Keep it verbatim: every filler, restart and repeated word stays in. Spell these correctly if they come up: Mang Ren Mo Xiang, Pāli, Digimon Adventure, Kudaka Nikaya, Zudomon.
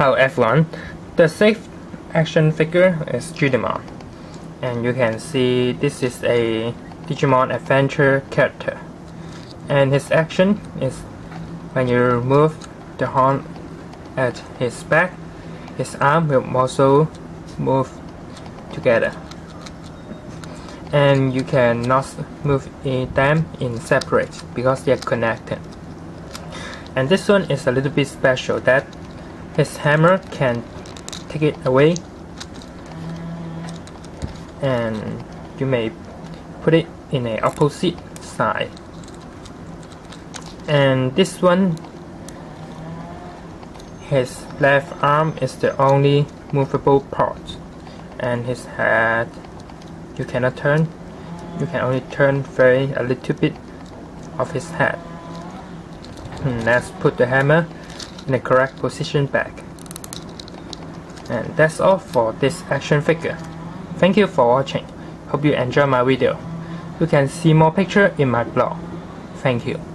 Hello everyone, the safe action figure is Zudomon, and you can see this is a Digimon Adventure character, and his action is when you remove the horn at his back, his arm will also move together, and you cannot move them in separate because they are connected. And this one is a little bit special that his hammer can take it away, and you may put it in an opposite side. And this one, his left arm is the only movable part, and his head you cannot turn, you can only turn very a little bit of his head. And let's put the hammer in the correct position back. And that's all for this action figure. Thank you for watching. Hope you enjoy my video. You can see more pictures in my blog. Thank you.